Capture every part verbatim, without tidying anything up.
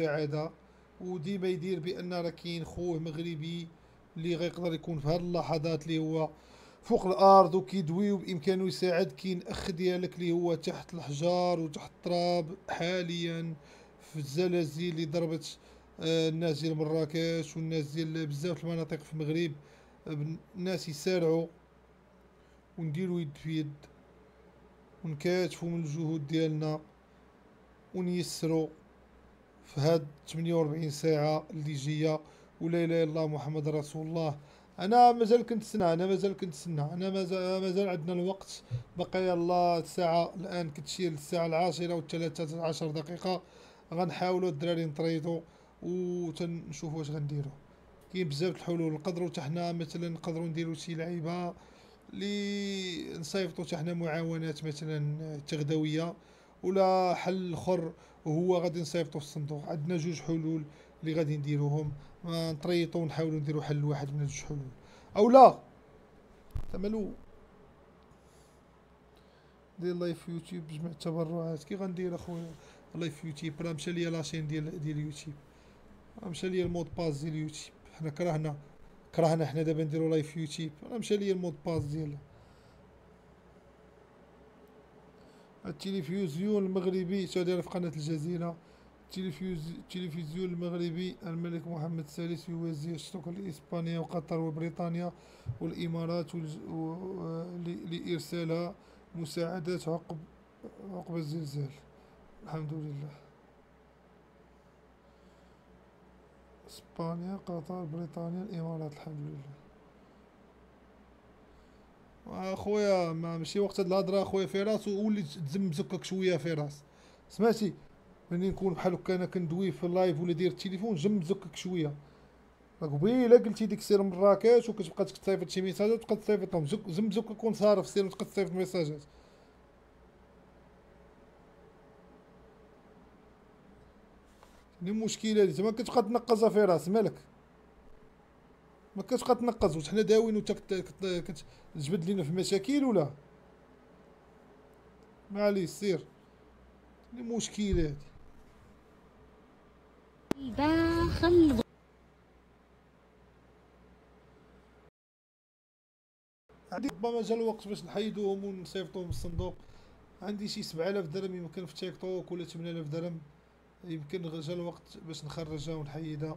المساعده، وديما يدير بان راه كاين خوه مغربي اللي غيقدر يكون في هاد اللحظات اللي هو فوق الارض وكيدوي وبامكانه يساعد. كاين اخ ديالك اللي هو تحت الحجار وتحت التراب حاليا في الزلازل اللي ضربت الناس ديال مراكش والناس ديال بزاف المناطق في المغرب. الناس يسارعوا ونديروا يد في يد ونكاتفوا من الجهود ديالنا ونيسروا في هاد ثمانية وأربعين ساعه اللي جايه. ولا اله الا الله محمد رسول الله. انا مازال كنتسنى انا مازال كنتسنى انا مازال مازال عندنا الوقت بقى. يلا الساعه الان كتشير للساعه العاشره والثلاثه عشر دقيقه. غنحاولوا الدراري نطريطوا وتنشوفوا واش غنديروا. كاين بزاف الحلول نقدروا حتى حنا مثلا نقدروا نديروا شي لعيبه لي نصيفطوا حتى حنا معاونات مثلا تغذويه، ولا حل اخر هو غادي نصيفطوا في الصندوق. عندنا جوج حلول اللي غادي نديروهم، نطريطوا ونحاولوا نديروا حل واحد من هاد جوج حلول. او لا تمالو دير لايف في يوتيوب بجمع التبرعات. كي غندير اخويا لايف في يوتيوب؟ راه مشى ليا لاشين ديال ديال يوتيوب، راه مشى ليا المود باس ديال يوتيوب. حنا كرهنا كرهنا حنا دابا نديرو لايف في يوتيوب، راه مشى ليا المود باس ديالها. التلفزيون المغربي شادير في قناة الجزيرة. التلفزيون المغربي الملك محمد الثالث يوازي الشطوك لإسبانيا وقطر وبريطانيا والإمارات والج... و... لإرسالها مساعدات عقب عقب الزلزال. الحمد لله. إسبانيا، قطر، بريطانيا، الإمارات، الحمد لله. اخويا ما ماشي وقت هاد الهضره اخويا فراس، وولي تزم زكك شويه فراس. سمعتي ملي نكون بحال هكا انا كندوي في اللايف ولا داير التليفون جم زكك شويه. راه قبيله قلتي ديك سير مراكش وكتبقى تصيفط شي ميساجات وتبقى تصيفطهم زم زكك ونصارف سير وتبقى تصيفط ميساجات. شنو المشكله زعما كتبقى تنقزها فراس مالك؟ ما كتبقى تنقز وحنا داوين وانت كتجبد لينا في المشاكل ولا؟ معليش سير. المشكلة هادي الباخل. عندي ربما جا الوقت باش نحيدوهم ونصيفطوهم للصندوق. عندي شي سبعة آلاف درهم يمكن في تيك توك ولا ثمانية آلاف درهم، يمكن جا الوقت باش نخرجها ونحيدها.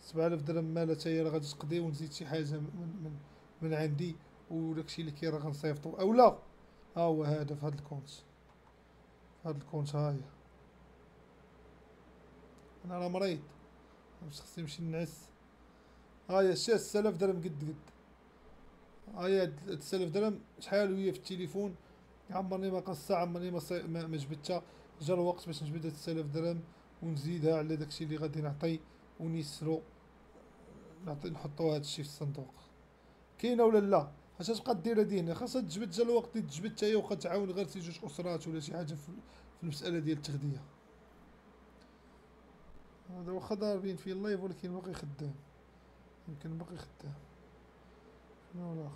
سبعة آلاف درهم مالا تاهي راه غادي تقضي ونزيد شي حاجه من من, من عندي وداكشي اللي كاين راه غنصيفطو. اولا ها هو هذا في هاد الكونت، هاد الكونت ها هي. انا راه مريض باش خصني نمشي نعس. ها هي شي ستة آلاف درهم قد قد. ها هي هاد ستة آلاف درهم شحال وهي في التليفون، عمرني ما قصتها عمرني ما صي... ما جبتها. جا الوقت باش نجبد هاد ستة آلاف درهم ونزيدها على داكشي اللي غادي نعطي ونيسرو نعطي نحطو هادشي في الصندوق. كاينه ولا لا؟ حيت تبقى دير هادي هنا خاصها تجبد جا الوقت اللي تجبد حتى هي وبقى تعاون غير شي جوج اسرات ولا شي حاجه في المساله ديال التغذيه. هذا واخا ضاربين في اللايف ولكن باقي خدام، يمكن باقي خدام. شنو هو الاخر؟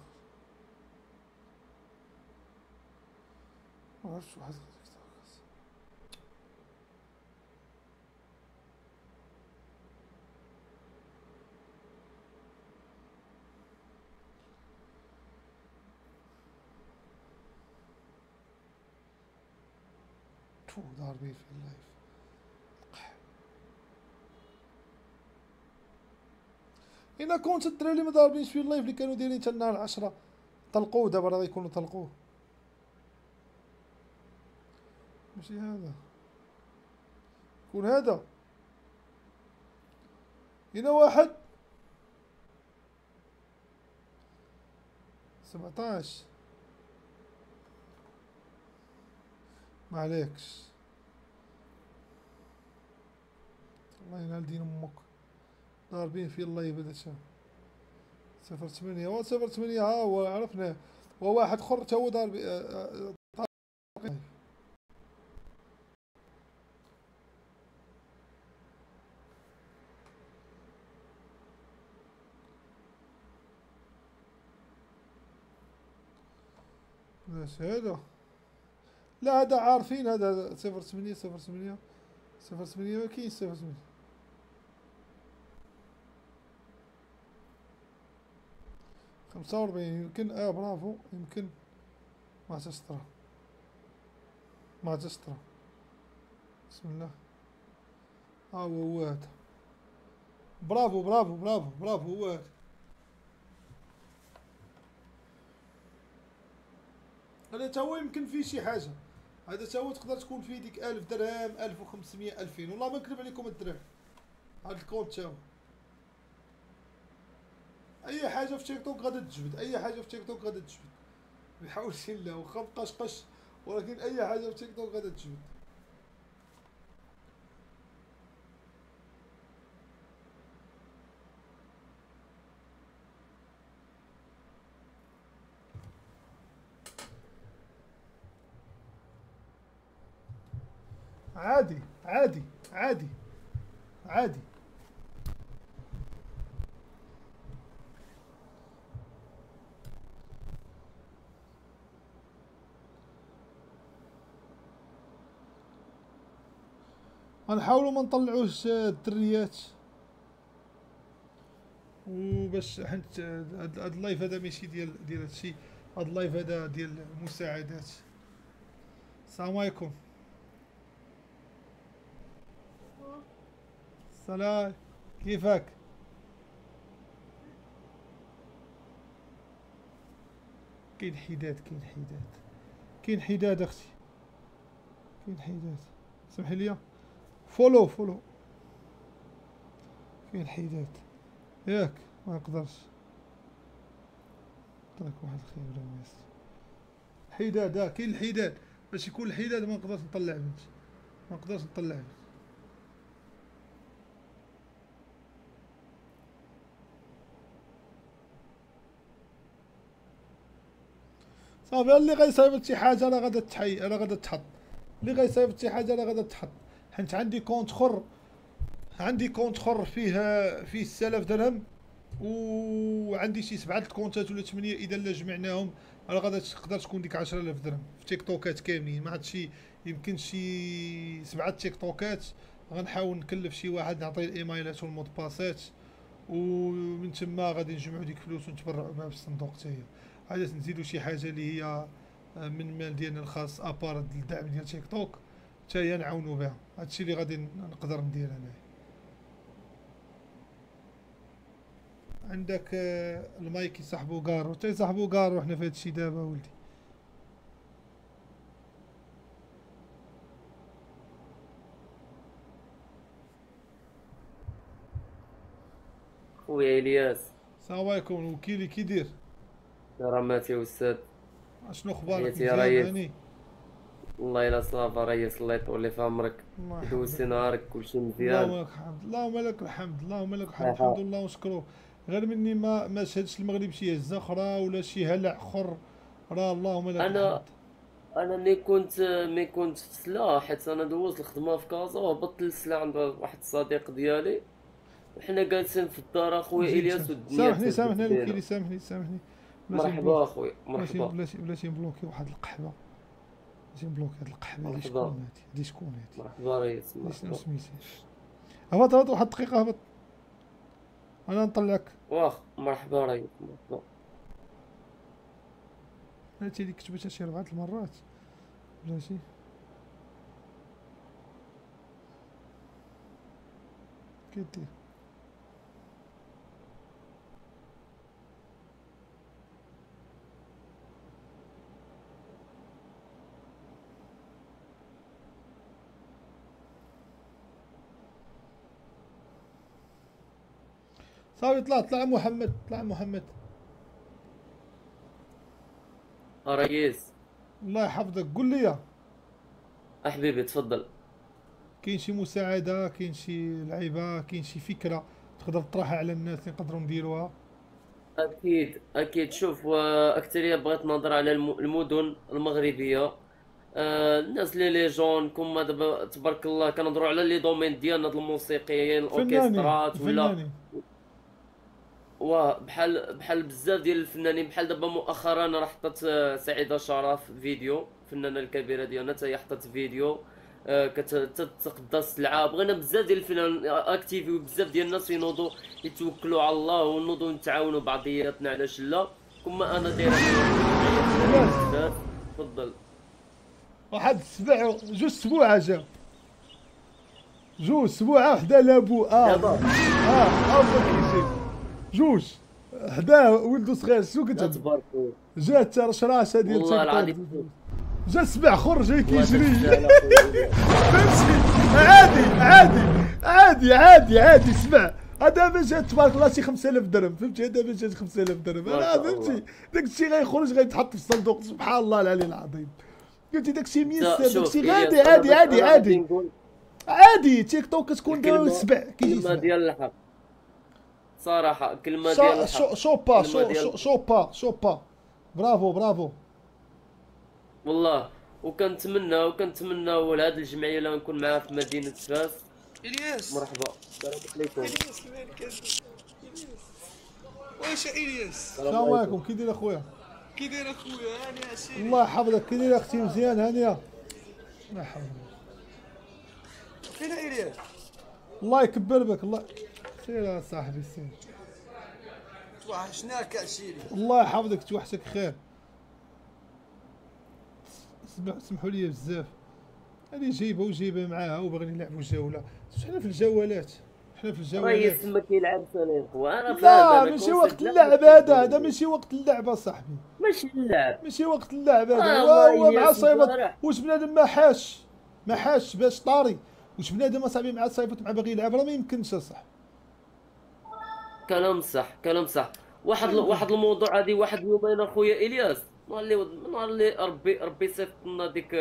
معرفتش واحد ضاربين في اللايف. إلا كنت الدراري ما ضاربينش في اللايف اللي كانوا دايرين حتى النهار العشرة طلقوه، دابا راه غيكونوا طلقوه. ماشي هذا يكون هذا. هنا واحد سبعطاش معليكش الله ينال دين امك. ضاربين في اللايف هذا الشهر صفر ثمانية و صفر ثمانية ها هو عرفناه. وواحد اخر تا هو ضارب طارق. واش هذا؟ لا هذا عارفين هذا صفر ثمانية صفر ثمانية صفر ثمانية ما كاينش صفر ثمانية. خمسة وأربعين يمكن. اه برافو يمكن. ما تسترى ما تسترى بسم الله. ها آه هو هذا. برافو برافو برافو برافو هو هذا. هذا تا هو يمكن فيه شي حاجه. هذا تا هو تقدر تكون فيه ديك ألف درهم ألف وخمسمية ألفين. والله ما نكذب عليكم الدراري. هاد الكونت تا هو اي حاجه في تيك توك غادي تجبد. اي حاجه في تيك توك غادي تجبد بحول الله. واخا بقاش قش ولكن اي حاجه في تيك توك غادي تجبد. عادي عادي عادي عادي. غنحاولوا ما نطلعوش الدريات وباش حيت هاد اللايف هذا ماشي ديال ديال هادشي. هاد اللايف هذا ديال المساعدات. السلام عليكم. السلام كيفك؟ كاين حداد كاين حداد كاين حداد اختي كاين حداد. سمحي لي فولو فولو. كاين حداد ياك ما نقدرش نعطيك واحد الخير ولا ما يصير. حداد اه كاين الحداد. باش يكون الحداد ما نقدرش نطلع بنت ما نقدرش نطلع بنت. صافي اللي غيصايفط شي حاجه راه غادا تحي راه غادا تحط. اللي غيصايفط شي حاجه راه غادا تحط. حيت عندي كونت خر عندي كونت خر فيها فيه ستة آلاف درهم وعندي شي سبعه كونتات ولا ثمانيه. اذا لا جمعناهم راه غادا تقدر تكون ديك عشرة آلاف درهم في تيك توكات كاملين. ما عاد شي يمكن شي سبعه تيك توكات. غنحاول نكلف شي واحد نعطيه الايميلات والمود باسات ومن تما غادي نجمعوا ديك الفلوس ونتبرعوا بها في الصندوق حتى هي. عادة نزيدو شي حاجه اللي هي من مال ديالنا الخاص ابار الدعم ديال تيك توك حتى هي نعاونو بها. هادشي اللي غادي نقدر ندير انايا. عندك المايكي صاحبو كارو حتى صاحبو كارو. حنا في هادشي دابا ولدي. خويا الياس السلام عليكم. الوكيلي كيدير؟ كراماتي أستاذ. شنو أخبارك؟ مزيان والله إلا صافا ريس. الله يطول لي في عمرك. دوزتي نهارك كلشي مزيان. اللهم لك الحمد اللهم لك الحمد اللهم لك الحمد. الحمد لله ونشكرو. غير مني ما ما شهدش المغرب شي هزة أخرى ولا شي هلع خر راه اللهم لك الحمد. أنا أنا ملي كنت ملي كنت في سلا حيت أنا دوزت الخدمة في كازا وهبطت للسلا عند واحد الصديق ديالي وحنا جالسين في الدار أخويا إلياس والدنيا. سامحني سامحني الوكيلي سامحني سامحني. مرحبا اخويا مرحبا. بلاتي بلاتي نبلوكي واحد القحبه. بلاتي نبلوكي هاد القحبه. هادي شكون هادي هادي شكون هادي؟ مرحبا ريس مرحبا. شنو سميتي؟ هبط هبط واحد الدقيقه هبط انا نطلعك. واخ مرحبا ريس مرحبا. هادشي اللي كتبتها شي ربعه المرات بلاتي. كيدير صافي. طلع طلع محمد طلع محمد. ريس الله يحفظك قول لي حبيبي تفضل. كاين شي مساعده كاين شي لعيبه كاين شي فكره تقدر تطرحها على الناس اللي نقدروا نديروها؟ اكيد اكيد. شوف اكثريه بغات نهضر على المدن المغربيه. آه الناس لي لي جون كما دابا تبارك الله كنهضروا على لي دومين ديالنا الموسيقيين الاوركسترات ولا فناني. واه بحال بحال بزاف ديال الفنانين. بحال دابا مؤخرا راه حطت سعيده شرف فيديو الفنانه الكبيره ديالنا حتى هي حطت فيديو آه كتتقدس السلعه. بغينا بزاف ديال الفنانين اكتيفيو بزاف ديال الناس ينوضوا يتوكلوا على الله ونوضوا نتعاونوا بعضياتنا على شله كما انا داير بزاف. تفضل. واحد السبع جوج سبوعه جا جوج سبوعه وحده لابو اه اه اوفر كيسيب جوج حداه ولدو صغير شنو كتعرف جات رشراشه ديال والله العظيم جا سبع خرج كيجري فهمتي عادي عادي عادي عادي عادي سبع دابا جات تبارك الله شي خمسة آلاف درهم فهمتي دابا جات خمسة آلاف درهم انا فهمتي داك الشيء غيخرج غيتحط في الصندوق سبحان الله العلي العظيم قلتي داك الشيء ميسر داك الشيء عادي عادي عادي عادي عادي تيك توك كتكون دايره سبع كلمه ديال الحق صراحه كلمه ديال الحق شوبا شوبا شوبا برافو برافو والله وكنتمنى وكنتمنى لهاد الجمعيه اللي غنكون معاها في مدينه فاس. الياس مرحبا السلام عليكم. الياس مالك الياس واش الياس السلام عليكم كي داير اخويا؟ كي داير اخويا هاني عسيري الله يحفظك كي داير اختي مزيان هانيه الله يحفظك فين الياس الله يكبر بك الله سير صاحبي سير توحشناك عسيري الله يحفظك توحشك خير سمحوا لي بزاف هذه جايبه وجايبه معاها وباغي نلعبوا جوله حنا في الجولات حنا في الجولات راه تما كيلعب سالين خويا انا لا ماشي وقت اللعب هذا هذا ماشي وقت اللعب اصاحبي ماشي اللعب ماشي وقت اللعب هذا هو مع صيفط واش بنادم ما حاش ما حاش باش طاري واش بنادم اصاحبي مع صيفط مع باغي يلعب راه ما يمكنش اصاحبي كلام صح كلام صح واحد واحد الموضوع هذه واحد اليومين اخويا الياس نهار اللي نهار اللي ربي ربي صيفط لنا ديك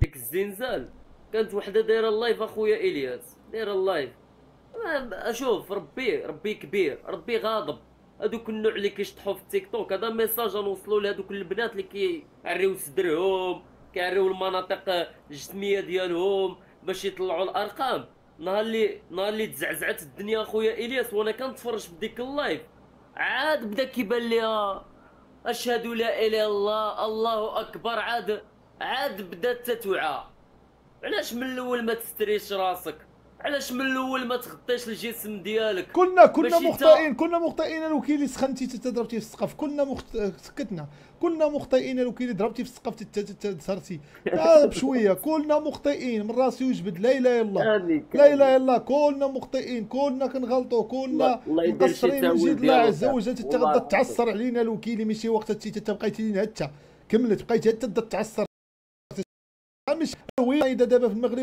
ديك الزنزال كانت وحده دايره اللايف اخويا الياس دايره اللايف اشوف ربي ربي كبير ربي غاضب هذوك النوع اللي كيشطحوا في التيك توك هذا ميساج غنوصلوا لهذوك البنات اللي كيعريو صدرهم كيعريو المناطق الجسميه ديالهم باش يطلعوا الارقام نهار اللي نهار اللي تزعزعت الدنيا اخويا الياس وانا كنتفرج في ديك اللايف عاد بدا كيبان ليها أشهد لا إله إلا الله الله أكبر عاد عاد بدات تتوعى علاش من الأول ما تستريش راسك علاش من الأول ما تغطيش الجسم ديالك كنا كنا مخطئين كنا مخطئين الوكيل اللي سخنتي حتى ضربتي في السقف كنا مخت... سكتنا كنا مخطئين الوكيل اللي ضربتي في السقف حتى تسهرتي بشويه كنا مخطئين من راسي وجبد لا إله إلا الله لا إله إلا الله كنا مخطئين كنا كنغلطوا كنا مقصرين من جد الله عز وجل تتغدا تعصر علينا الوكيل ماشي وقت تبقيتي لينا حتى كملت بقيتي حتى تعصر مش قويه دابا في المغرب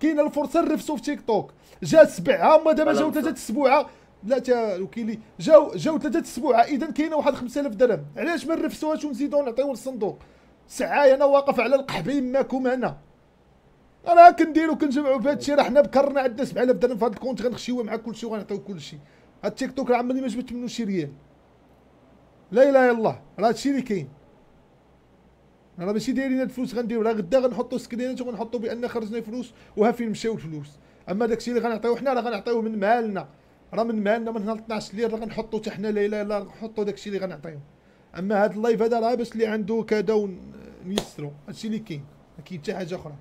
كاينه الفرصه نرفسوا في تيك توك جا سبعه هما دابا جاو ثلاثه السبوعه لا تا الوكيلي جاو جاو ثلاثه السبوعه اذا كاينه واحد خمسة آلاف درهم علاش ما نرفسوهاش ونزيدو نعطيو للصندوق ساعه انا واقف على القحبين ماكم هنا راه كنديرو كنجمعو في هذا الشيء راه حنا بكرنا عندنا سبعة آلاف درهم في هذا الكونت غنخشيوه مع كلشي وغنعطيو كلشي هاد التيك توك راه عمرني ما جبت منو شي ريال لا اله الا الله راه هادشي اللي كاين راه ماشي دايرين الفلوس غنديرو راه غدا غنحطو سكرينات وغنحطو بان خرجنا فلوس وها فين مشاو الفلوس اما داكشي اللي غنعطيوه حنا راه غنعطيوه من مالنا راه من مالنا من هنا ل اثناش الليل راه غنحطو حتى حنا لا اله الا الله غنحطو داكشي اللي غنعطيوه اما هاد اللايف هذا راه باش اللي عنده كذا ونيسرو هادشي اللي كاين ما كاين حتى حاجه اخرى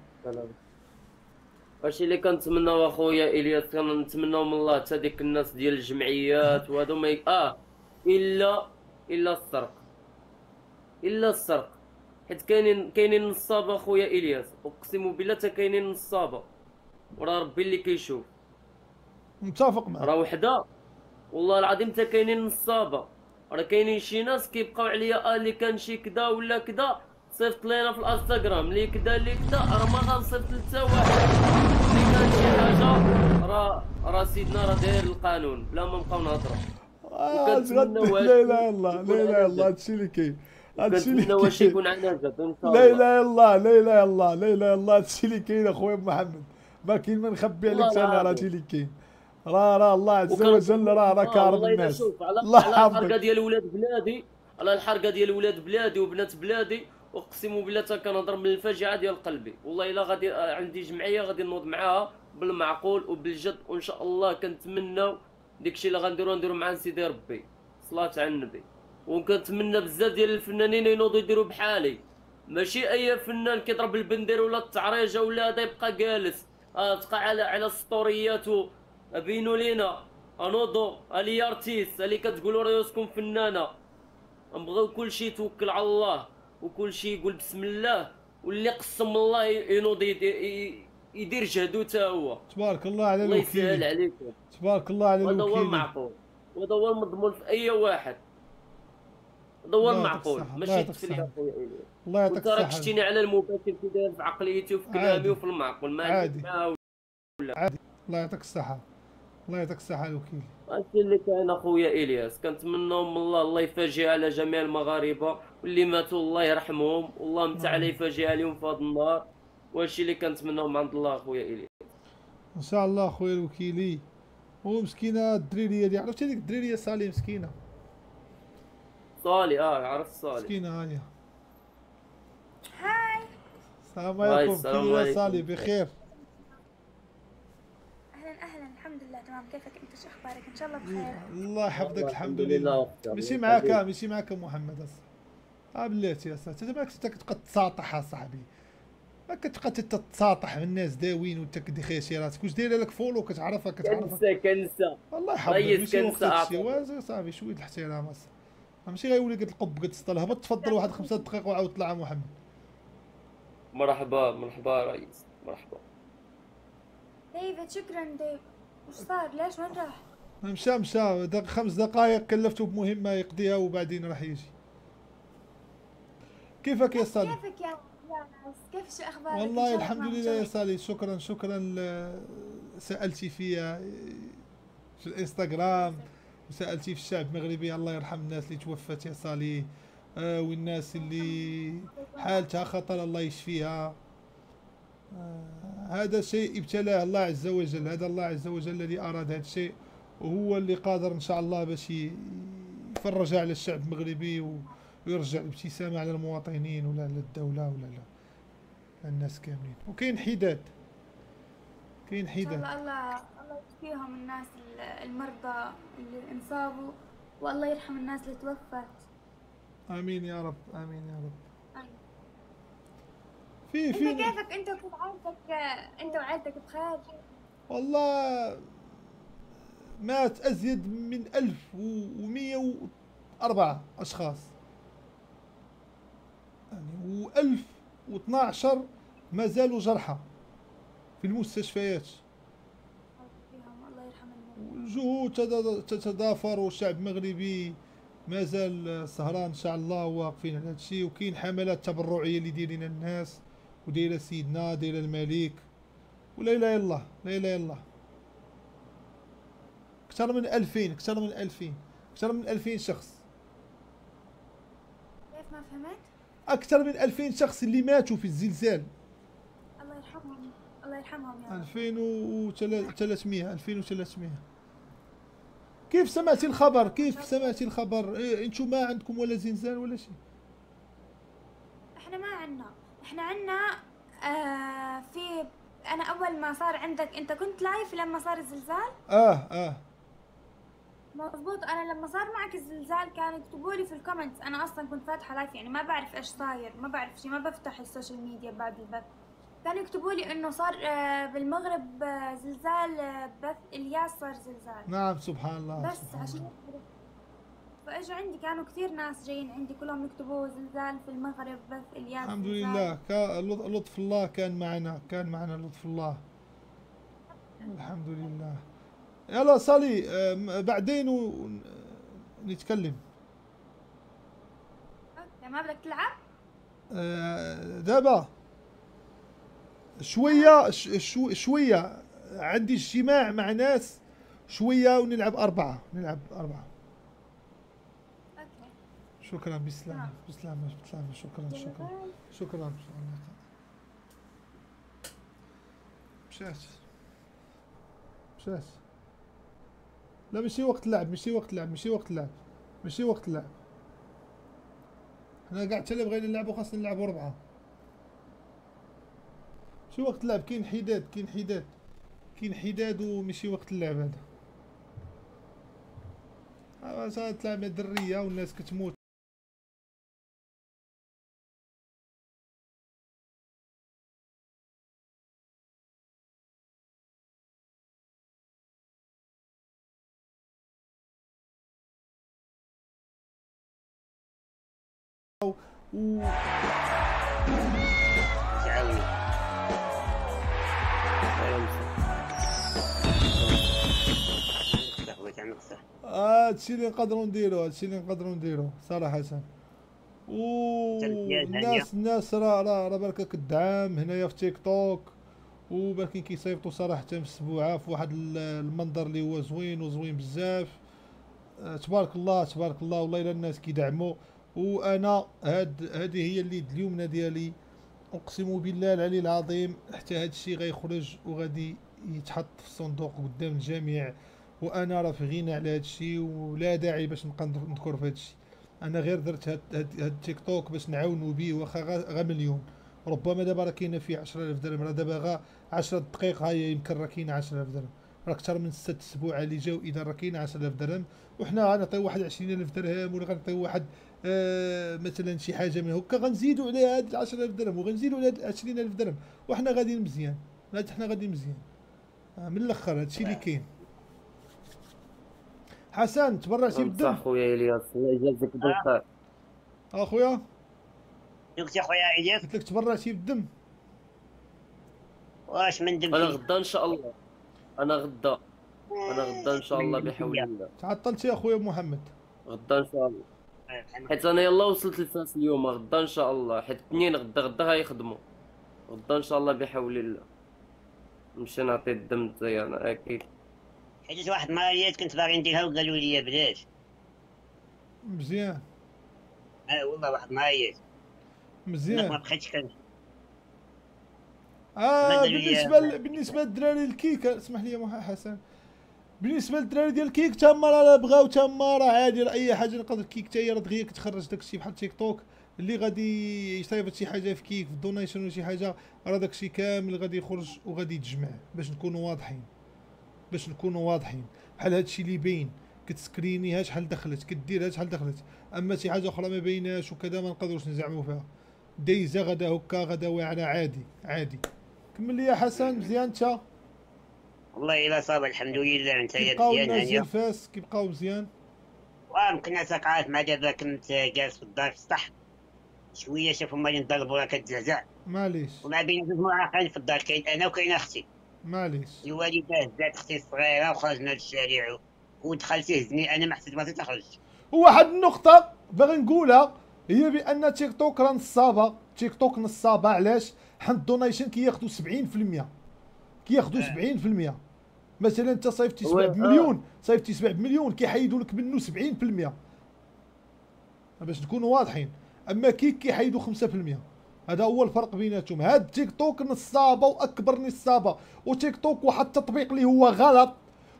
هادشي اللي كنتمناو اخويا الياس كنتمناو من الله حتى ديك الناس ديال الجمعيات وهادو ما اه الا الا السرق الا السرق حيت كاينين كاينين نصابه اخويا الياس اقسم بالله تا كاينين نصابه وراه ربي اللي كيشوف متفق معاك راه وحده والله العظيم تا كاينين نصابه راه كاينين شي ناس كيبقاو عليا اه اللي كان شي كدا ولا كدا صيفط لينا في الانستغرام اللي كدا اللي كدا راه ما غنصيفط لتا واحد اللي كان شي حاجه راه راه سيدنا راه داير القانون بلا ما نبقاو نهضروا وكنتمناو لا اله الا الله لا اله الا الله هادشي اللي كاين كنتمنى واش يكون عندنا جد ان شاء الله لا اله الا الله لا اله الا الله لا اله الا الله هادشي اللي كاين اخويا محمد ما كاين ما نخبي عليك انا راه هادشي اللي كاين راه راه الله عز وجل راه راه كارم الناس الله يحفظك على الحرقه ديال ولاد بلادي على الحرقه ديال ولاد بلادي وبنات بلادي اقسم بالله حتى كنهضر من الفاجعه ديال قلبي. والله الا غادي عندي جمعيه غادي نوض معاها بالمعقول وبالجد، وان شاء الله كنتمناو داكشي اللي غنديرو نديرو مع سيدي ربي صلاه على النبي. وكنتمنى بزاف ديال الفنانين ينوضوا يديروا بحالي، ماشي اي فنان كيضرب البندير ولا التعريجه ولا هذا يبقى جالس اه تبقى على على السطورياته بينوا لينا انوضوا الي ارتيس اللي كتقولوا راسكم فنانه. نبغيو كلشي يتوكل على الله وكلشي يقول بسم الله، واللي قسم الله ينوض يدير جهدو حتى هو. تبارك الله على الوكيل، الله يسهل عليكم، تبارك الله على الوكيل. هذا هو المعقول وهذا هو المضمون في اي واحد، هذا هو المعقول ماشي التفليح. الله يعطيك الصحة. انت ركشتيني على المباشر كي داير في عقليتي وفي كلامي وفي المعقول، ما عندي معاه ولا عادي. الله يعطيك الصحة، الله يعطيك الصحة الوكيل. هادشي اللي كاين اخويا الياس، كنتمناو من الله الله يفاجئ على جميع المغاربة واللي ماتوا الله يرحمهم، والله متعالى يفاجئ عليهم في هذا النهار، وهادشي اللي كنتمناو من عند الله اخويا الياس. ان شاء الله اخويا الوكيلي. ومسكينة الدريرية اللي عرفتي هذيك الدريرية صالي مسكينة. صالي اه عرفت صالي. مسكينة هانية. هاي. السلام عليكم. السلام عليكم. صالي بخير. كيفك انت؟ شو اخبارك؟ ان شاء الله بخير. الله يحفظك. الحمد لله. ماشي معاك ماشي معاك محمد اه بلاتي يا ساتر. انت ماكش انت كتبقى تساطح اصاحبي، ما كتبقى تتساطح من الناس داوين وانت كدير شي راسك. واش دايره لك فولو كتعرفها كتعرفها. كنسى كنسى الله يحفظك. كنسى اعطي صاحبي شويه الاحترام اصاحبي، ماشي غيولي كتلقب كتسطل. هبط تفضل واحد خمسة دقائق وعاود طلع محمد. مرحبا مرحبا رئيس مرحبا. ديفيد شكرا. ديفيد واش صار؟ ليش وين راح؟ مشى مشى دق خمس دقائق كلفته بمهمة يقضيها وبعدين راح يجي. كيفك يا صالح؟ كيفك يا ناس؟ كيف شو أخبارك؟ والله الحمد لله يا صالح. شكرا شكرا سألتي فيها في الانستغرام وسألتي في الشعب المغربي. الله يرحم الناس اللي توفت يا صالح، آه والناس اللي حالتها خطر الله يشفيها. هذا شيء ابتلاه الله عز وجل، هذا الله عز وجل الذي أراد هذا الشيء، وهو اللي قادر إن شاء الله باش يفرج على الشعب المغربي ويرجع الابتسامة على المواطنين ولا للدولة ولا لا الناس كاملين. وكاين حداد كاين حداد. الله الله الله يشفيهم الناس المرضى اللي انصابوا، والله يرحم الناس اللي توفت. آمين يا رب آمين يا رب. في في انت كيفك انت وكيف عائلتك؟ انت وعائلتك بخير؟ والله مات ازيد من ألف ومئة وأربعة اشخاص يعني، وألف واثنا عشر مازالوا جرحى في المستشفيات. الله يرحم الموتى. الجهود تتضافر والشعب المغربي مازال سهران ان شاء الله واقفين على هذا الشيء. وكاين حملات تبرعيه اللي دايرينها الناس، ودايره سيدنا دايره الملك ولا اله الا الله لا اله الا الله. اكثر من ألفين اكثر من ألفين اكثر من ألفين شخص. كيف ما فهمت؟ اكثر من ألفين شخص اللي ماتوا في الزلزال. الله يرحمهم الله يرحمهم يا رب. ألفين وثلاثمئة ألفين وثلاثمئة. كيف سمعتي الخبر؟ كيف سمعتي الخبر؟ إيه انتو ما عندكم ولا زلزال ولا شيء؟ احنا ما عندنا، احنا عندنا آه في انا اول ما صار عندك انت كنت لايف لما صار الزلزال؟ اه اه مضبوط. انا لما صار معك الزلزال كانوا يكتبوا لي في الكومنتس، انا اصلا كنت فاتحه لايف يعني ما بعرف ايش صاير، ما بعرف شيء، ما بفتح السوشيال ميديا بعد البث. كانوا يكتبوا لي انه صار بالمغرب زلزال بث الياس صار زلزال. نعم سبحان الله. بس عشان فاجوا عندي كانوا كثير ناس جايين عندي كلهم يكتبوا زلزال في المغرب بث الياس. الحمد لله لطف الله كان معنا، كان معنا لطف الله الحمد لله. يلا صالي بعدين ونتكلم. اوكي ما بدك تلعب؟ دابا شويه شو شويه عندي اجتماع مع ناس شويه ونلعب اربعه نلعب اربعه. اوكي شكرا بالسلامه بالسلامه بالسلامه. شكرا شكرا شكرا. مشات مشات. لا ماشي وقت لعب ماشي وقت لعب ماشي وقت لعب ماشي وقت لعب. حنا كاع حتى اللي بغينا نلعبو خاصنا نلعبو ربعة. ماشي وقت اللعب، كاين حداد كاين حداد كاين حداد وماشي وقت اللعب هذا. راه تلعب دريه والناس كتموت. و تعاوني هادشي اللي نقدروا نديرو، هادشي اللي نقدروا نديرو صراحه. و الناس الناس راه راه راه برك كدعم هنايا في تيك توك، وبركين كيصيفطوا صراحه في السبوعه في واحد المنظر اللي هو زوين وزوين بزاف. تبارك الله تبارك الله، والله الا الناس كيدعموا. وانا هاد هذه هي اللي اليومنا ديالي، اقسم بالله العلي العظيم حتى هاد الشيء غيخرج وغادي يتحط في الصندوق قدام الجميع، وانا راه في غنى على هاد الشيء ولا داعي باش نبقى نذكر في هاد الشيء. انا غير درت هاد هاد, هاد تيك توك باش نعاونوا به، واخا غا مليون ربما دابا راه كاينه فيه عشرة آلاف درهم، راه دابا غا عشرة دقائق ها هي يمكن راه كاينه عشرة آلاف درهم، راه اكثر من ستة اسبوع اللي جاو اذا راه كاينه عشرة آلاف درهم، وحنا غنعطيو واحد عشرين ألف درهم ولا غنعطيو واحد آه مثلا شي حاجه من هكا غنزيدوا عليها هاد عشرة آلاف درهم وغنزيدوا على هاد عشرين ألف درهم، وحنا غاديين مزيان. حنا غاديين مزيان آه من الاخر. هادشي اللي كاين. حسن تبرعتي بالدم؟ صح خويا الياس، الله يجازيك بالخير. اه خويا قلتي خويا الياس، قلت لك تبرعتي بالدم. واش من دم؟ انا غدا ان شاء الله، انا غدا انا غدا ان شاء الله بحول الله. تعطلتي يا خويا محمد. غدا ان شاء الله، حيت انا يلا وصلت للفاس اليوم. غدا ان شاء الله، حيت الاثنين غدا غدا غيخدموا. غدا ان شاء الله بحول الله نمشي نعطي الدم تاعي انا اكيد. حيت واحد المريض كنت باغي نديرها وقالوا لي بلاش. مزيان. اه والله واحد المريض. مزيان. ما بقيتش كنت. اه بالنسبه ل... بالنسبه للدراري الكيك، اسمح لي يا حسن، بالنسبه للدراري ديال الكيك تما راه بغاو، تما راه عادي، راه اي حاجه نقدر. الكيك حتى هي راه دغيا كتخرج داكشي بحال تيك توك، اللي غادي يصيفط شي حاجه في كيك في الدونيشن ولا شي حاجه، راه داكشي كامل غادي يخرج وغادي يتجمع. باش نكونوا واضحين، باش نكونوا واضحين بحال هادشي اللي باين كتسكرينيها شحال دخلت، كديرها شحال دخلت. اما شي حاجه اخرى ما بايناش وكذا ما نقدروش نزعموا فيها. دايزه غدا هكا غدا واعره، عادي عادي. كمل لي يا حسن. مزيان انت؟ والله الا صاب الحمد لله. انت يا مزيان هانيه؟ فاس كيبقاو مزيان. واه مكناسك عارف، مع دابا كنت جالس في الدار بصح شويه، شافهم مالين ضربوا راه كتزعزع. معليش. وما بين جوج معاقين في الدار، كاين انا وكاين اختي. معليش. الوالده هزات اختي الصغيره وخرجنا للشارع، ودخلت هزني انا ما حسيت براسي حتى خرجت. واحد النقطه باغي نقولها هي بان تيك توك راه نصابه، تيك توك نصابه. علاش؟ حنا الدونيشن كياخذوا سبعين في المية، كياخذوا سبعين في المية. مثلا انت صيفطتي سبعة بمليون، صيفطتي سبعة بمليون كيحيدوا لك منه سبعين في المية باش نكونوا واضحين. اما كيك كيحيدوا خمسة في المية. هذا هو الفرق بيناتهم. هاد تيك توك نصابه واكبر نصابه. وتيك توك واحد التطبيق اللي هو غلط،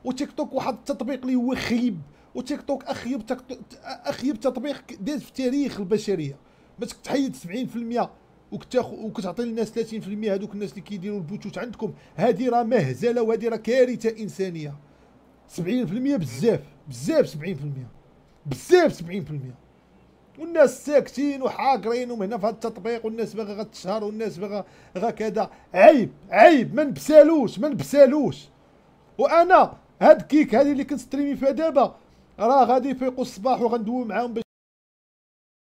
وتيك توك واحد التطبيق اللي هو خيب، وتيك توك اخيب تك... اخيب تطبيق داز في تاريخ البشريه. باش تحيد سبعين في المية وكتاخ وكتعطي للناس ثلاثين في المية، هذوك الناس اللي كيديروا البوتوت عندكم، هذه راه مهزله وهذه راه كارثه انسانيه. سبعين في المية بزاف بزاف، سبعين في المية بزاف، سبعين في المية. والناس ساكتين وحاقرين ومهنا في هذا التطبيق، والناس باغا غتشهر والناس باغا غا كذا. عيب عيب، ما نبسالوش ما نبسالوش. وانا هاد كيك هذه اللي كنستريمي فيها دابا راه غادي يفيقوا الصباح وغندوي معاهم باش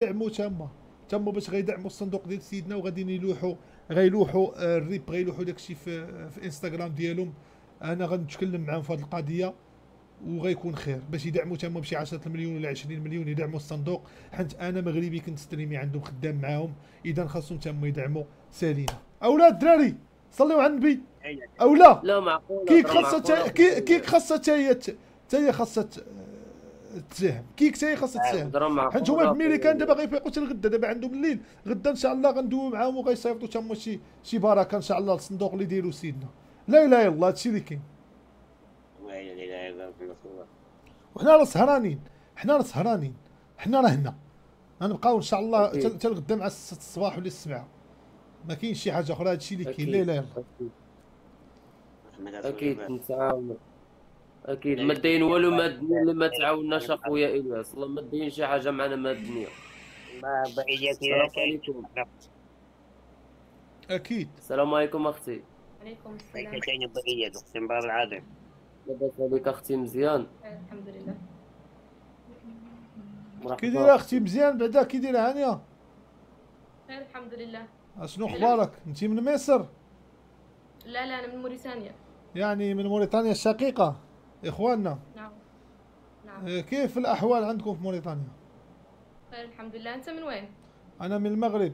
يدعموا تما تما باش غيدعموا الصندوق ديال سيدنا، وغاديين يلوحوا غيلوحوا الريب، غيلوحوا داكشي في في انستغرام ديالهم. انا غنتكلم معاهم في هذه القضيه وغيكون خير باش يدعموا تما بشي عشرة المليون ولا عشرين مليون، يدعموا الصندوق. حيت انا مغربي كنت ستريمي عندهم، خدام معاهم، اذا خاصهم تما يدعموا سالينا. اولاد الدراري صليوا على النبي. اولا لا معقوله كيك خاصه، كيك خاصه حتى هي حتى هي خاصه تساهم، كيك حتى هي خاصها تساهم. حيت هما في الميريكان دابا غيفيقوا حتى الغدا، دابا عندهم الليل. غدا ان شاء الله غندويو معاهم وغيصيفطوا تما شي شي بركه ان شاء الله للصندوق اللي دايرو سيدنا. لا اله الا الله، هادشي اللي كاين. لا اله الا الله. وحنا راه سهرانين، حنا راه سهرانين، حنا راه هنا غنبقاو ان شاء الله حتى لغدا مع ستة الصباح ولا السبعة، ما كاينش شي حاجه اخرى. هادشي اللي كاين. لا لا اكيد نتعاونوا اكيد. ما داين والو، ما تعاوناش اخويا الياس، والله ما داين شي حاجه معنا ما الدنيا. السلام عليكم. اكيد. السلام عليكم اختي. وعليكم السلام. كاين البقيه اختي مبارك العظيم. لاباس عليك اختي؟ مزيان الحمد لله. كي دايره اختي مزيان؟ بعدا كي دايره هانيه؟ خير الحمد لله. شنو اخبارك؟ انت من مصر؟ لا لا، انا من موريتانيا. يعني من موريتانيا الشقيقه اخواننا. نعم نعم. كيف الاحوال عندكم في موريتانيا؟ خير الحمد لله. انت من وين؟ انا من المغرب.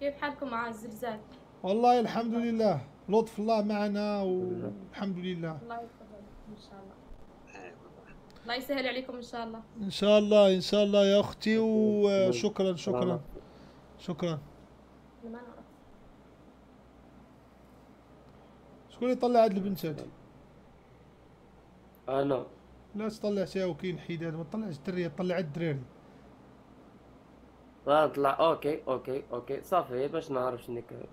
كيف حالكم مع الزلزال؟ والله الحمد لله، لطف الله معنا والحمد لله. الله يتقبل ان شاء الله. الله يسهل عليكم ان شاء الله. ان شاء الله ان شاء الله يا اختي. وشكرا شكرا شكرا. شكون اللي طلع هاد البنت هادي؟ انا. لا طلعتها وكاين انحداد، ما طلعش الدريه، طلع الدراري. اه طلع. اوكي اوكي اوكي صافي، باش نعرف شنو كاين.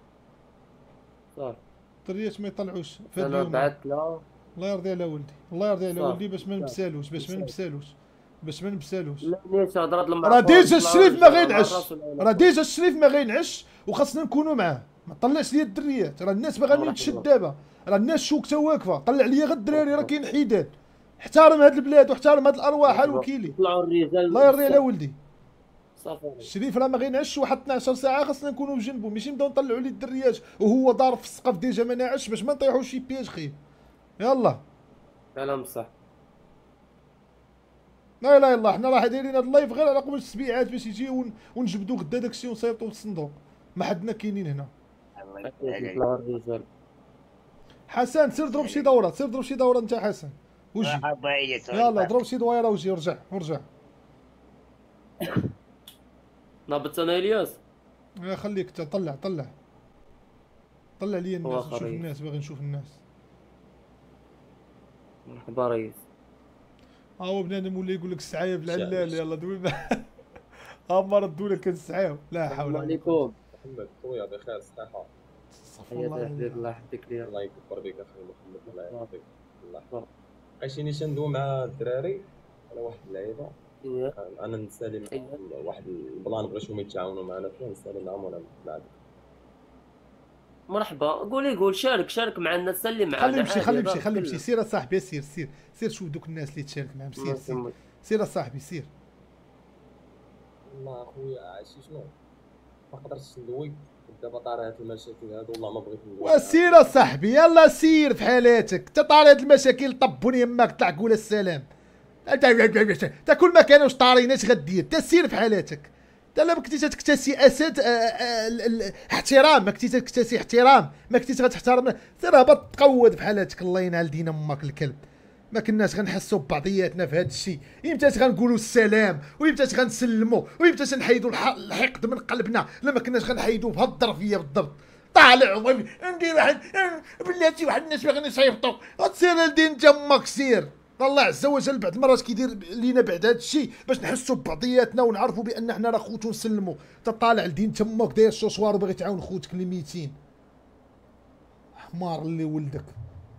صافي. الدريات ما يطلعوش في هاد اليوم. انا بعثت لها. الله يرضي على ولدي، الله يرضي على ولدي، باش ما نبسالوش، باش ما نبسالوش، باش ما نبسالوش. لا نيت هضرات المرأة. راه ديجا الشريف ما غينعش، راه ديجا الشريف ما غينعش، وخاصنا نكونوا معاه، ما تطلعش ليا الدريات، راه الناس باغا تشد دابا، راه الناس شوكته واقفه، طلع ليا غير الدراري، راه كاين انحداد. احترم هاد البلاد واحترم هاد الارواح الوكيلي. طلعوا الرجال. الله يرضي على ولدي. صافي. الشريف راه ما غينعش واحد اثنا عشر ساعه، خاصنا نكونوا بجنبو، ماشي نبداو نطلعوا ليه الدريات وهو ضارب في السقف ديجا ما ناعش، باش ما نطيحوا شي بياج خايب. يلا كلام صح. لا لا يلا، حنا راه دايرين هاد اللايف غير على قبل السبيعات باش يجي ونجبدو غدا داكشي ونصيفطو للصندوق، ما حدنا كاينين هنا. حسن سير ضرب شي دوره، سير ضرب شي دوره انت حسن وجي. يلا ضرب شي دويره وجي ورجع ورجع. نابت انا الياس. يا خليك انت، طلع طلع طلع ليا الناس، نشوف الناس، باغي نشوف الناس. مرحبا ريس. ها هو بنادم ولا يقول لك السعايب العلال، يلا دوي معاه. ها هما ردوا لك السعايب. لا حول ولا قوة. السلام عليكم. محمد خويا بخير صحة. الله يهديك الله يحفظك ليا. الله يكبر بك اخي محمد الله يحفظك. الله يحفظك. عشيني شندوي مع الدراري على واحد اللعيبة. أنا نسالي معاهم واحد البلان، بغيت هما يتعاونوا معنا فيه، نسالي معاهم وأنا بعد. مرحبا، قولي قول، شارك شارك مع الناس، سلي معانا. خلي يمشي خلي يمشي خلي يمشي، سير اصاحبي سير سير سير، شوف دوك الناس اللي تشارك معاهم، سير سير سير اصاحبي سير. والله اخويا عرفتي شنو؟ ما قدرتش ندوي دابا طاري هاد المشاكل هادو، والله ما بغيت ندوي. وسير اصاحبي يلا سير في حالاتك، انت طاري هاد المشاكل، طبوني يماك طلع قول السلام. انت كل ما كانوش طاريناش غدير، انت سير في حالاتك. انت لا ما كنتي تكتسي اسد احترام، ما كنتي تكتسي احترام، ما كنتي غتحترم، سير هبط تقود في حالاتك. الله ينال دين امك الكلب، ما كناش غنحسوا ببعضياتنا في هذا الشيء. امتاش غنقولوا السلام، وامتاش غنسلموا، وامتاش نحيدوا الحقد من قلبنا؟ لا ما كناش غنحيدوه بهذه الظرفيه بالضبط. طالع ندير واحد بلاتي، واحد الناس باغيين يصيفطوا، غتسير لدين امك سير. الله عز وجل بعض المرات كيدير لينا بعد هذا الشيء باش نحسوا ببعضياتنا ونعرفوا بان حنا راه خوت ونسلموا. تطالع لدين تماك داير الشوشوار وباغي تعاون خوتك اللي ميتين. حمار اللي ولدك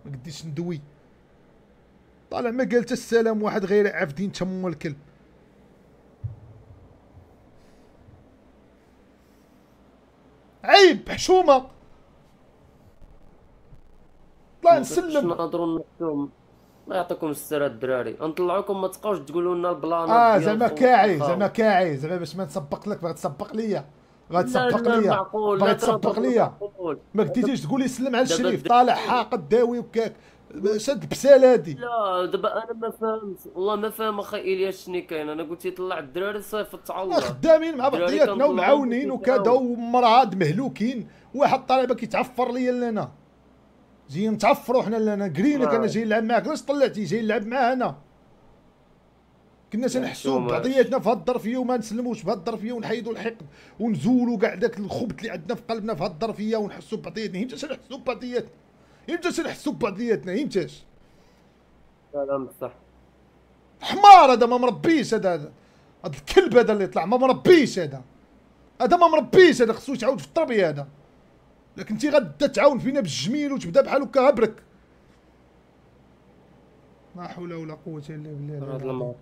ما قديش ندوي. طالع ما قال حتى السلام، واحد غير عاف دين تما الكلب. عيب حشومه. طلع نسلم. نهضروا نحشوم. ما يعطيكم السر الدراري، نطلعوكم ما تبقاوش تقولوا لنا البلان. اه زعما كاعي زعما كاعي زعما باش ما نسبق لك، باغي تسبق ليا باغي تسبق ليا باغي تسبق ليا. ما قديتيش تقولي سلم على الشريف، طالع حاقد داوي وكاك شاد البساله هادي. لا دابا انا ما فهمت، والله ما فاهم اخي الياس شنو كاين. انا قلت طلع الدراري صيفط على الله، خدامين مع بعضياتنا ومعاونين وكذا، ومراد مهلوكين، واحد طالع باغي يتعفر ليا لنا. جايين نتعفروا حنا لنا قرينك. انا جاي نلعب معاك، علاش طلعتي؟ جاي نلعب معاه انا. كنا تنحسوا ببعضياتنا في هاد الظرفيه وما نسلموش في هاد الظرفيه، ونحيدوا الحقد ونزولوا كاع داك الخبط اللي عندنا في قلبنا في هاد الظرفيه، ونحسوا ببعضياتنا. امتى تنحسوا ببعضياتنا؟ امتى تنحسوا ببعضياتنا؟ امتاش؟ كلام صح. حمار هذا، ما مربيش هذا. هاد الكلب هذا اللي طلع ما مربيش، هذا هذا ما مربيش، هذا خصو يتعاود في التربيه هذا. لكن انت غادا تعاون فينا بالجميل وتبدا بحال هكا هبرك. لا حول ولا قوه الا بالله.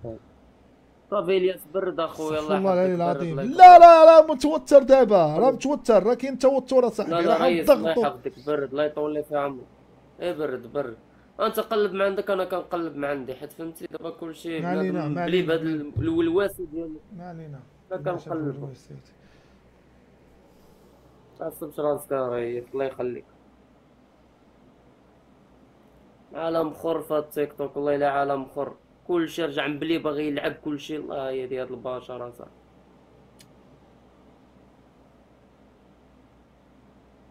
صافي الياس برد اخويا الله يحفظك. لا لا لا متوتر دابا، راه متوتر، راه كاين توتر اصاحبي، راه الضغط. الله يحفظك برد، الله يطول لي في عمرك. اي برد برد، انت قلب من عندك انا كنقلب من عندي، حيت فهمتي دابا كلشي بلي بهذا الوسواس ديالك. ما علينا انا كنقلبو. تعصبش راسك راهي الله يخليك. عالم خر في التيك توك والله الا عالم خر، كلشي رجع مبلي باغي يلعب كلشي. الله يهدي هاد البشر اصاحبي.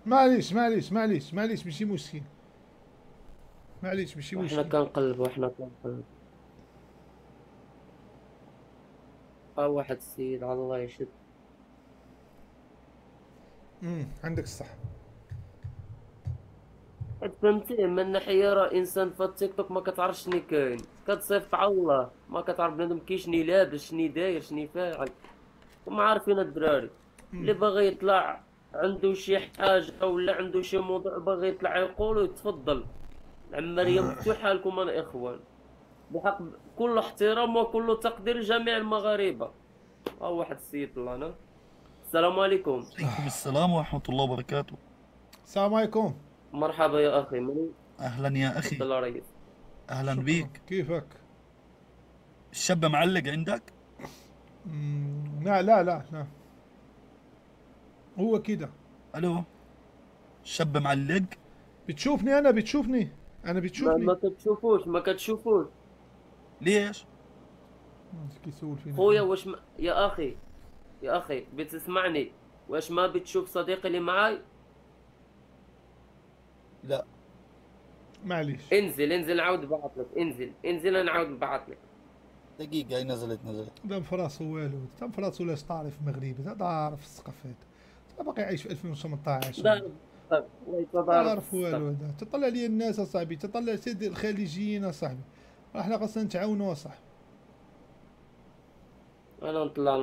معليش معليش معليش معليش ماشي مشكل، معليش ماشي مشكل، حنا كنقلبو حنا كنقلبو. ها واحد السيد على الله يشد. امم عندك الصح، فهمتيه من ناحيه راه انسان في التيك توك ما كتعرفش شني كاين، كتصيفط على الله، ما كتعرف بنادم كي شني لابس شني داير شني فاعل، وما عارفين الدراري اللي باغي يطلع عنده شي حاجه ولا عنده شي موضوع باغي يطلع يقولو تفضل، العماريه مفتوحه لكم انا اخوان، بحق كل احترام وكل تقدير لجميع المغاربه. ها واحد السيد طلع هنا. السلام عليكم. وعليكم السلام ورحمه الله وبركاته. السلام عليكم. مرحبا يا اخي. مني اهلا يا اخي. الله ريس اهلا بيك. كيفك؟ الشاب معلق عندك؟ لا لا لا لا هو كده. الو الشاب معلق؟ بتشوفني انا بتشوفني انا بتشوفني؟ ما كتشوفوش ما كتشوفوش ليش؟ كيسول فينا خويا واش ما... يا اخي يا اخي بتسمعني؟ واش ما بتشوف صديقي اللي معاي؟ لا معليش انزل انزل نعاود نبعث لك، انزل انزل نعاود نبعث لك. دقيقة هي نزلت نزلت. دام فراسو والو، دام فراسو ولاش طارف مغربي، هذا عارف السقف هذا، هذا باقي عايش في ألفين وثمنطاش. لا لا عارف والو هذا، تطلع لي الناس اصاحبي، تطلع سيدي الخليجيين اصاحبي، راه حنا خاصنا نتعاونوا اصاحبي. أنا نطلع